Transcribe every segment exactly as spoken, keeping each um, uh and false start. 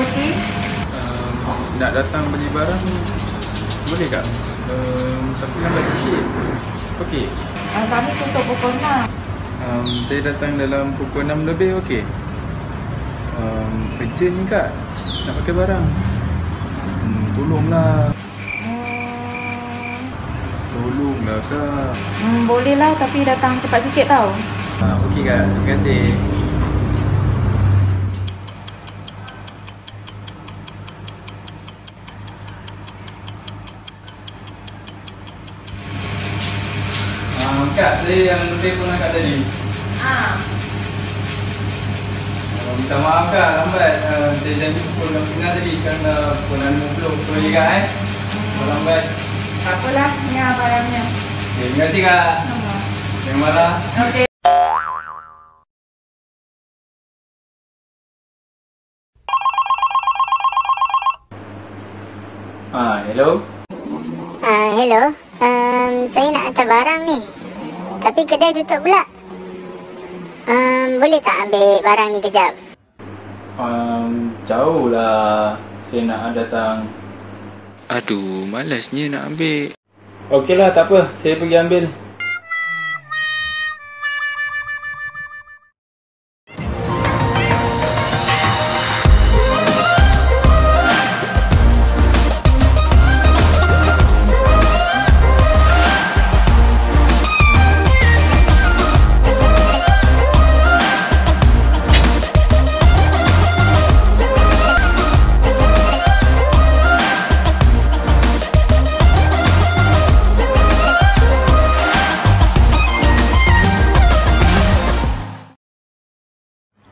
O T? Um, nak datang beli barang boleh tak? Um, tapi lambat sikit. Okey. Uh, kami tutup pukul enam. Um, saya datang dalam pukul enam lebih, okey? Um, kerja ni kak, nak pakai barang. Hmm, tolonglah. Hmm. Tolonglah kak. Hmm, bolehlah tapi datang cepat sikit tau. Uh, okey kak, terima kasih. Kak, saya yang telefon Kak tadi. Haa uh, minta maaf Kak, lambat. uh, Saya janji pukul enam tadi kerana pukul enam dua puluh. Pukul je Kak eh Pukul lambat. Tak apalah, ni barangnya. Okay, terima kasih Kak. Jangan marah. Okay. Ah, hello. Ah, hello. um, Saya nak hantar barang ni, tapi kedai tutup pula. Um, boleh tak ambil barang ni kejap? Um, jauh lah. Saya nak datang. Aduh, malasnya nak ambil. Okey lah, tak apa. Saya pergi ambil.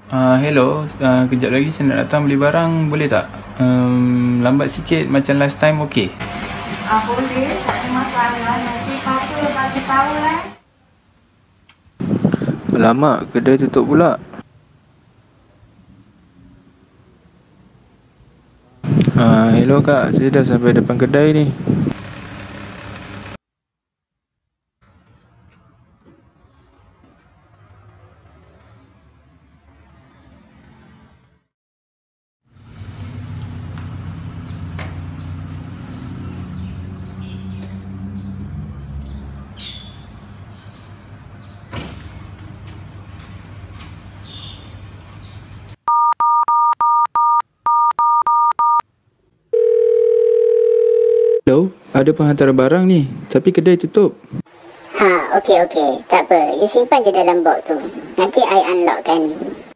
Uh, hello, uh, kejap lagi saya nak datang beli barang, boleh tak? Um, lambat sikit macam last time, okey? Ah, uh, boleh, tak ada masalah. Nanti papa bagi tahu lah. Alamak, kedai tutup pula. Ah, uh, hello kak, saya dah sampai depan kedai ni. Hello, ada penghantar barang ni, tapi kedai tutup. Ha, okey okey, tak apa. You simpan je dalam box tu. Nanti I unlock kan.